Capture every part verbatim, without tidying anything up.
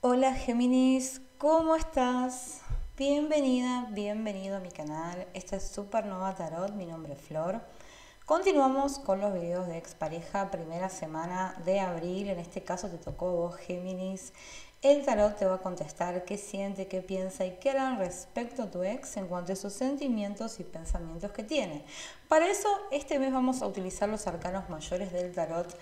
Hola Géminis, ¿cómo estás? Bienvenida, bienvenido a mi canal. Esta es Supernova Tarot, mi nombre es Flor. Continuamos con los videos de expareja, primera semana de abril. En este caso te tocó vos, Géminis. El tarot te va a contestar qué siente, qué piensa y qué hará respecto a tu ex en cuanto a sus sentimientos y pensamientos que tiene. Para eso, este mes vamos a utilizar los arcanos mayores del tarot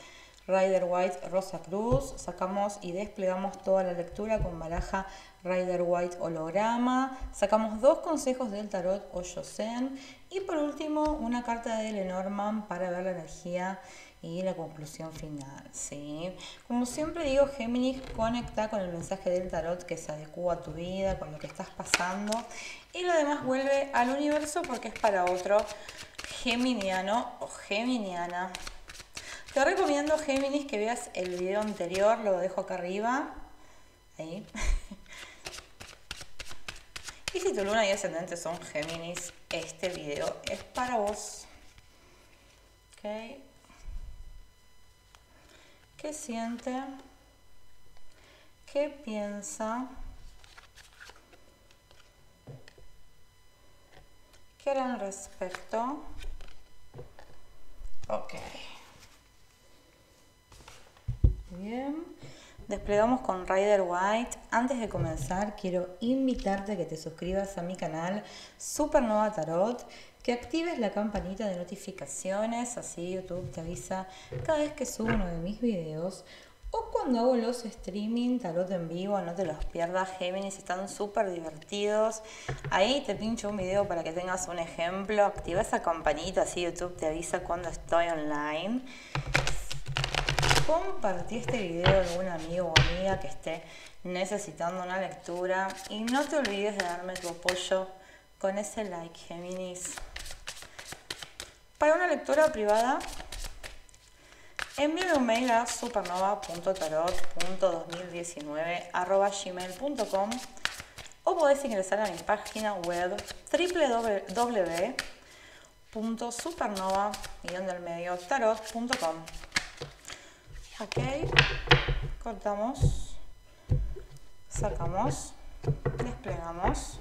Rider-Waite Rosa Cruz. Sacamos y desplegamos toda la lectura con baraja Rider-Waite Holograma. Sacamos dos consejos del tarot Oyosen. Y por último, una carta de Lenormand para ver la energía y la conclusión final, ¿sí? Como siempre digo, Géminis, conecta con el mensaje del tarot que se adecua a tu vida, con lo que estás pasando. Y lo demás vuelve al universo porque es para otro geminiano o geminiana. Te recomiendo, Géminis, que veas el video anterior, lo dejo acá arriba, ahí. Y si tu luna y ascendente son Géminis, este video es para vos. ¿Okay? ¿Qué siente? ¿Qué piensa? ¿Qué hará al respecto? Ok. Bien, desplegamos con Rider-Waite. Antes de comenzar, quiero invitarte a que te suscribas a mi canal Supernova Tarot, que actives la campanita de notificaciones, así YouTube te avisa cada vez que subo uno de mis videos o cuando hago los streaming tarot en vivo. No te los pierdas, Géminis, están súper divertidos. Ahí te pincho un video para que tengas un ejemplo. Activa esa campanita, así YouTube te avisa cuando estoy online. Compartí este video a algún amigo o amiga que esté necesitando una lectura. Y no te olvides de darme tu apoyo con ese like, Géminis. Para una lectura privada, envíame un mail a supernova punto tarot punto dos mil diecinueve arroba gmail punto com o podés ingresar a mi página web www punto supernova guion del medio tarot punto com. Ok, cortamos, sacamos, desplegamos.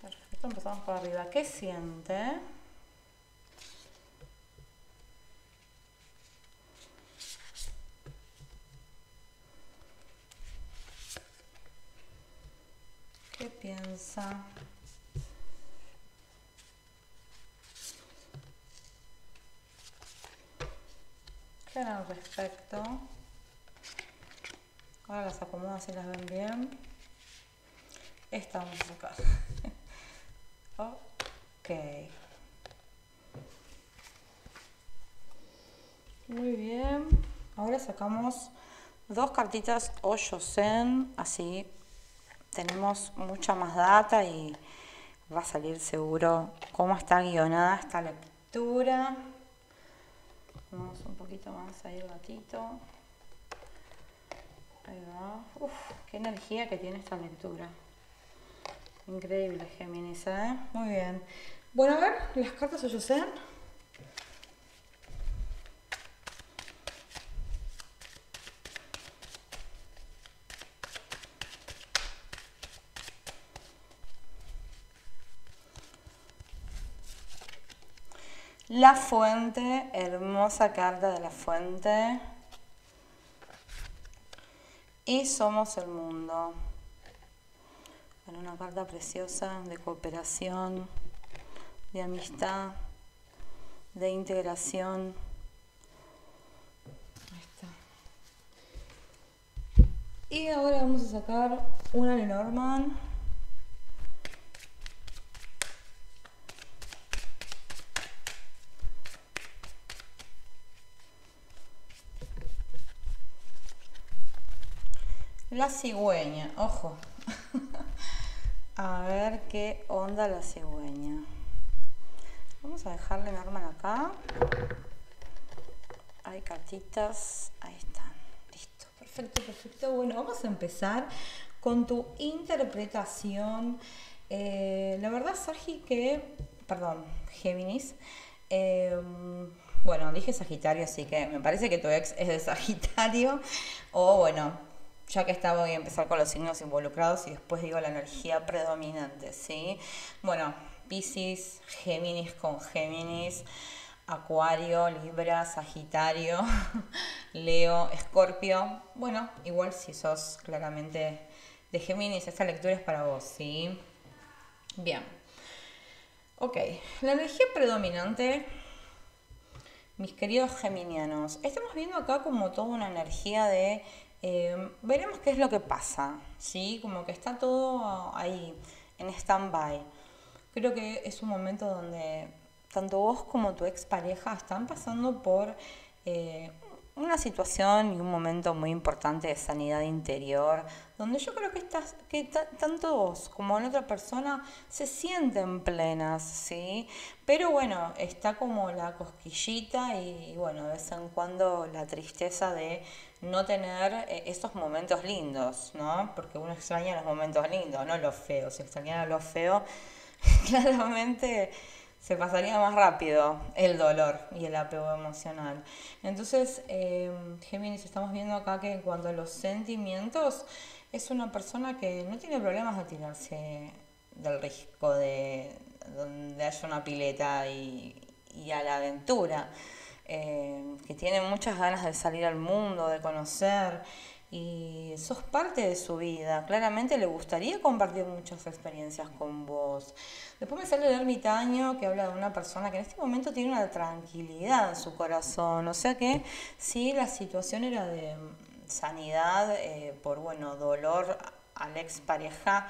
Perfecto, empezamos por arriba. ¿Qué siente? ¿Qué piensa? Al respecto, ahora las acomodo si las ven bien. Estamos acá. Ok, muy bien. Ahora sacamos dos cartitas Oyosen, así tenemos mucha más data y va a salir seguro cómo está guionada esta lectura. Vamos un poquito más ahí el gatito. Ahí va. Uf, qué energía que tiene esta lectura. Increíble, Géminis, ¿eh? Muy bien. Bueno, a ver, las cartas Oyosen. La fuente, hermosa carta de la fuente. Y somos el mundo. Bueno, una carta preciosa de cooperación, de amistad, de integración. Ahí está. Y ahora vamos a sacar una Lenormand. La cigüeña, ojo. A ver qué onda la cigüeña. Vamos a dejarle Lenormand acá. Hay cartitas, ahí están. Listo, perfecto, perfecto. Bueno, vamos a empezar con tu interpretación. Eh, la verdad, Sagi, que... Perdón, Géminis. Eh, Bueno, dije Sagitario, así que me parece que tu ex es de Sagitario. O bueno, ya que está, voy a empezar con los signos involucrados y después digo la energía predominante, ¿sí? Bueno, Piscis, Géminis con Géminis, Acuario, Libra, Sagitario, Leo, Escorpio. Bueno, igual si sos claramente de Géminis, esta lectura es para vos, ¿sí? Bien. Ok, la energía predominante, mis queridos geminianos, estamos viendo acá como toda una energía de... Eh, veremos qué es lo que pasa, ¿sí? Como que está todo ahí, en stand-by. Creo que es un momento donde... tanto vos como tu expareja están pasando por eh, una situación y un momento muy importante de sanidad interior, donde yo creo que, estás, que tanto vos como la otra persona se sienten plenas, ¿sí? Pero bueno, está como la cosquillita y, y bueno, de vez en cuando la tristeza de no tener eh, esos momentos lindos, ¿no? Porque uno extraña los momentos lindos, no los feos. Si extrañara los feos, claramente... se pasaría más rápido el dolor y el apego emocional. Entonces, eh, Géminis, estamos viendo acá que en cuanto a los sentimientos, es una persona que no tiene problemas de tirarse del risco de donde haya una pileta y, y a la aventura, eh, que tiene muchas ganas de salir al mundo, de conocer, y sos parte de su vida. Claramente le gustaría compartir muchas experiencias con vos. Después me sale el ermitaño, que habla de una persona que en este momento tiene una tranquilidad en su corazón. O sea que sí, la situación era de sanidad eh, por bueno dolor a la expareja.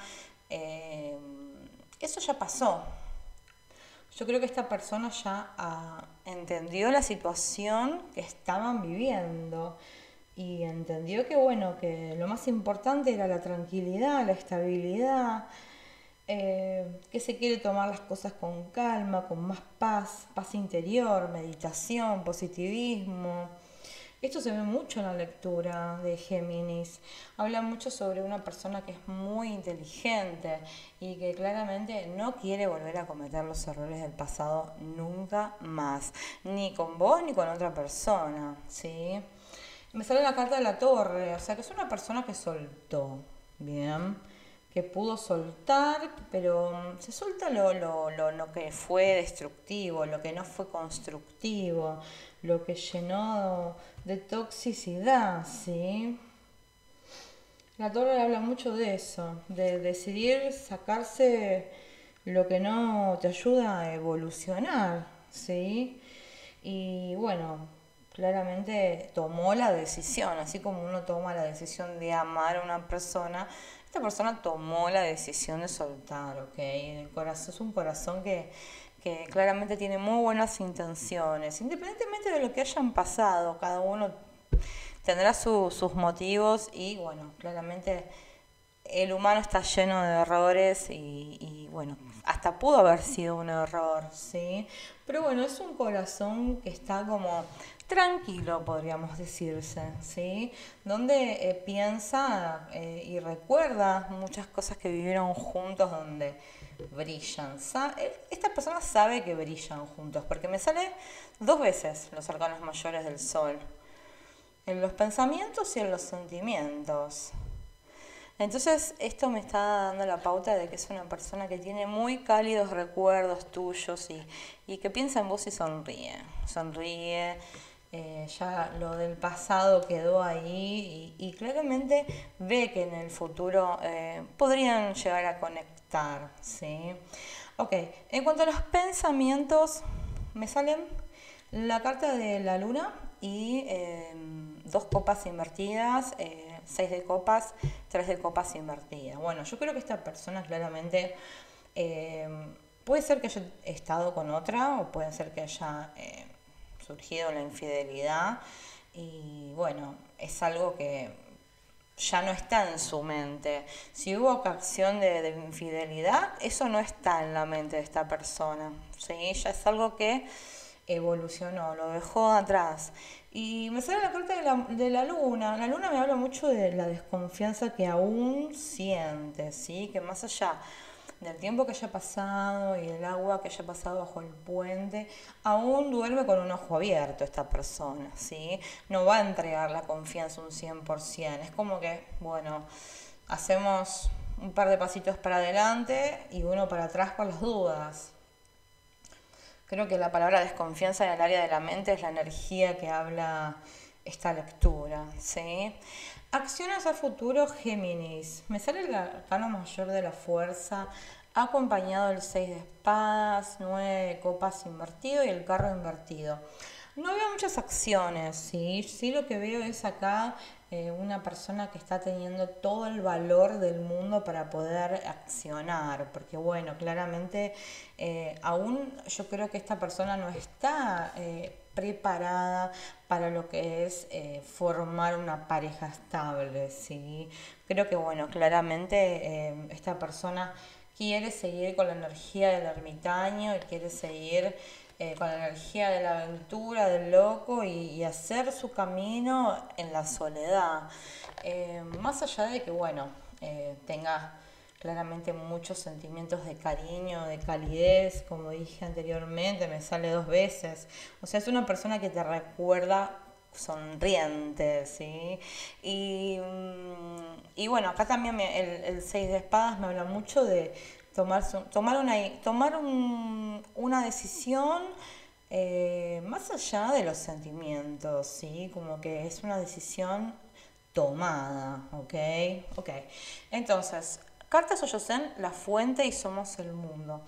Eh, eso ya pasó. Yo creo que esta persona ya ah, entendió la situación que estaban viviendo. Y entendió que, bueno, que lo más importante era la tranquilidad, la estabilidad, eh, que se quiere tomar las cosas con calma, con más paz, paz interior, meditación, positivismo. Esto se ve mucho en la lectura de Géminis. Habla mucho sobre una persona que es muy inteligente y que claramente no quiere volver a cometer los errores del pasado nunca más, ni con vos ni con otra persona, ¿sí? Me sale la carta de la torre, o sea que es una persona que soltó, ¿bien? Que pudo soltar, pero se suelta lo, lo, lo, lo que fue destructivo, lo que no fue constructivo, lo que llenó de toxicidad, ¿sí? La torre habla mucho de eso, de decidir sacarse lo que no te ayuda a evolucionar, ¿sí? Y bueno... claramente tomó la decisión, así como uno toma la decisión de amar a una persona, esta persona tomó la decisión de soltar, ¿ok? El corazón es un corazón que, que claramente tiene muy buenas intenciones, independientemente de lo que hayan pasado, cada uno tendrá su, sus motivos y, bueno, claramente el humano está lleno de errores y, y bueno, hasta pudo haber sido un error, ¿sí? Pero bueno, es un corazón que está como... tranquilo, podríamos decirse, ¿sí? Donde eh, piensa eh, y recuerda muchas cosas que vivieron juntos, donde brillan. ¿Sabe? Esta persona sabe que brillan juntos, porque me sale dos veces los arcanos mayores del sol, en los pensamientos y en los sentimientos. Entonces, esto me está dando la pauta de que es una persona que tiene muy cálidos recuerdos tuyos y, y que piensa en vos y sonríe, sonríe. Eh, ya lo del pasado quedó ahí y, y claramente ve que en el futuro eh, podrían llegar a conectar, ¿sí? Ok, en cuanto a los pensamientos, me salen la carta de la luna y eh, dos copas invertidas, eh, seis de copas, tres de copas invertidas. Bueno, yo creo que esta persona claramente... Eh, puede ser que haya estado con otra o puede ser que haya... Eh, surgido la infidelidad y bueno, es algo que ya no está en su mente. Si hubo acción de, de infidelidad, eso no está en la mente de esta persona, ¿sí? Ya es algo que evolucionó, lo dejó atrás. Y me sale la carta de la, de la luna. La luna me habla mucho de la desconfianza que aún siente, ¿sí? Que más allá del tiempo que haya pasado y el agua que haya pasado bajo el puente, aún duerme con un ojo abierto esta persona, ¿sí? No va a entregar la confianza un cien por ciento. Es como que, bueno, hacemos un par de pasitos para adelante y uno para atrás con las dudas. Creo que la palabra desconfianza en el área de la mente es la energía que habla esta lectura, ¿sí? Acciones a futuro, Géminis. Me sale el arcano mayor de la fuerza, acompañado del seis de espadas, nueve de copas invertido y el carro invertido. No veo muchas acciones, ¿sí? Sí, lo que veo es acá eh, una persona que está teniendo todo el valor del mundo para poder accionar. Porque, bueno, claramente eh, aún yo creo que esta persona no está eh, preparada para lo que es eh, formar una pareja estable, ¿sí? Creo que, bueno, claramente eh, esta persona quiere seguir con la energía del ermitaño y quiere seguir Eh, con la energía de la aventura, del loco y, y hacer su camino en la soledad. Eh, más allá de que, bueno, eh, tenga claramente muchos sentimientos de cariño, de calidez, como dije anteriormente, me sale dos veces. O sea, es una persona que te recuerda sonriente, ¿sí? Y, y bueno, acá también me, el, el seis de espadas me habla mucho de Tomar, tomar, una, tomar un, una decisión eh, más allá de los sentimientos, ¿sí? Como que es una decisión tomada, ¿ok? Ok, entonces, cartas Oyosen, la fuente y somos el mundo.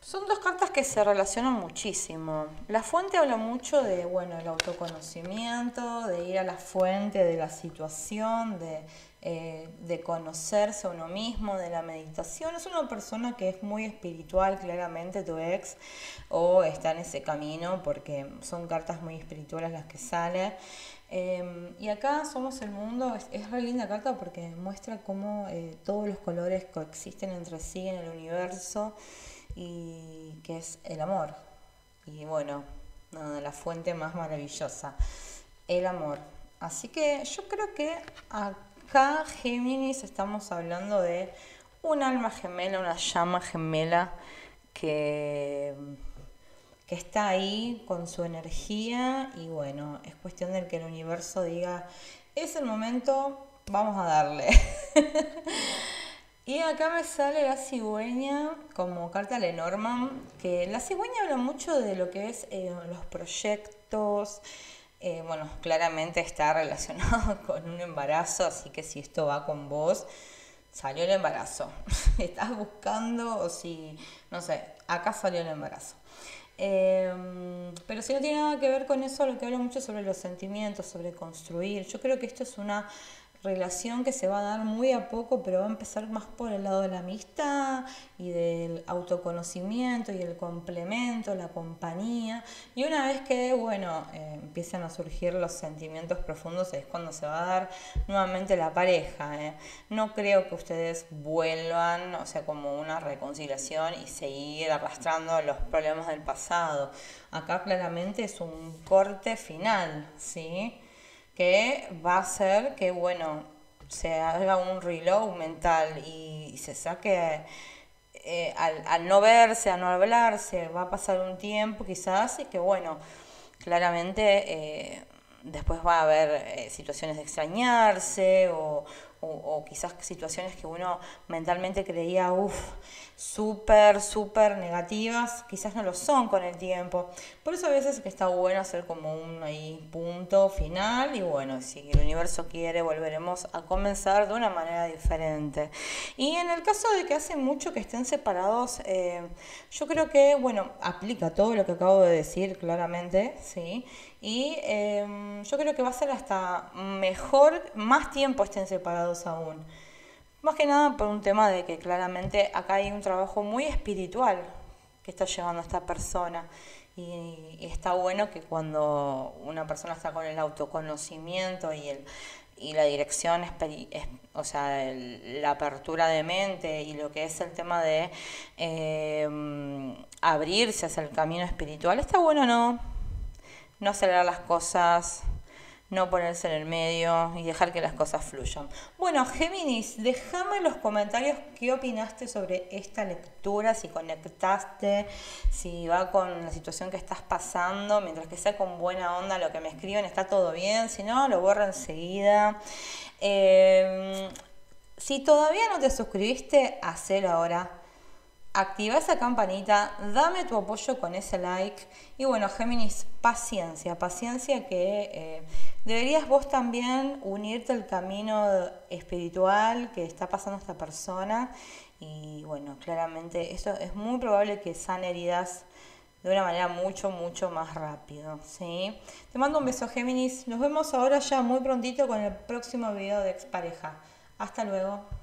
Son dos cartas que se relacionan muchísimo. La fuente habla mucho de, bueno, el autoconocimiento, de ir a la fuente de la situación, de, eh, de conocerse a uno mismo, de la meditación. Es una persona que es muy espiritual, claramente tu ex, o está en ese camino, porque son cartas muy espirituales las que salen. Eh, y acá somos el mundo, es, es re linda carta porque muestra cómo eh, todos los colores coexisten entre sí en el universo, y que es el amor. Y bueno, nada, la fuente más maravillosa, el amor. Así que yo creo que acá, Géminis, estamos hablando de un alma gemela, una llama gemela que, que está ahí con su energía. Y bueno, es cuestión de que el universo diga, es el momento, vamos a darle. Y acá me sale la cigüeña como carta Lenormand, que la cigüeña habla mucho de lo que es eh, los proyectos. Eh, bueno, claramente está relacionado con un embarazo, así que si esto va con vos, salió el embarazo. Estás buscando, o si, no sé, acá salió el embarazo. Eh, pero si no tiene nada que ver con eso, lo que habla mucho sobre los sentimientos, sobre construir. Yo creo que esto es una relación que se va a dar muy a poco, pero va a empezar más por el lado de la amistad y del autoconocimiento y el complemento, la compañía. Y una vez que, bueno, eh, empiezan a surgir los sentimientos profundos, es cuando se va a dar nuevamente la pareja, ¿eh? No creo que ustedes vuelvan, o sea, como una reconciliación y seguir arrastrando los problemas del pasado. Acá claramente es un corte final, ¿sí? Que va a hacer que, bueno, se haga un reload mental y, y se saque eh, al, al no verse, a no hablarse, va a pasar un tiempo quizás y que, bueno, claramente eh, después va a haber eh, situaciones de extrañarse o, o, o quizás situaciones que uno mentalmente creía, uff, súper, súper negativas, quizás no lo son con el tiempo. Por eso a veces que está bueno hacer como un ahí, punto final y bueno, si el universo quiere volveremos a comenzar de una manera diferente. Y en el caso de que hace mucho que estén separados, eh, yo creo que, bueno, aplica todo lo que acabo de decir claramente, ¿sí? Y eh, yo creo que va a ser hasta mejor, más tiempo estén separados aún. Más que nada por un tema de que claramente acá hay un trabajo muy espiritual que está llevando a esta persona. Y, y está bueno que cuando una persona está con el autoconocimiento y, el, y la dirección, o sea, el, la apertura de mente y lo que es el tema de eh, abrirse hacia el camino espiritual, está bueno no, no acelerar las cosas, no ponerse en el medio y dejar que las cosas fluyan. Bueno, Géminis, déjame en los comentarios qué opinaste sobre esta lectura, si conectaste, si va con la situación que estás pasando, mientras que sea con buena onda lo que me escriben, está todo bien, si no, lo borro enseguida. Eh, si todavía no te suscribiste, hacelo ahora. Activa esa campanita, dame tu apoyo con ese like. Y bueno, Géminis, paciencia, paciencia que eh, deberías vos también unirte al camino espiritual que está pasando esta persona. Y bueno, claramente esto es muy probable que sane heridas de una manera mucho, mucho más rápido, ¿sí? Te mando un beso, Géminis. Nos vemos ahora ya muy prontito con el próximo video de Expareja. Hasta luego.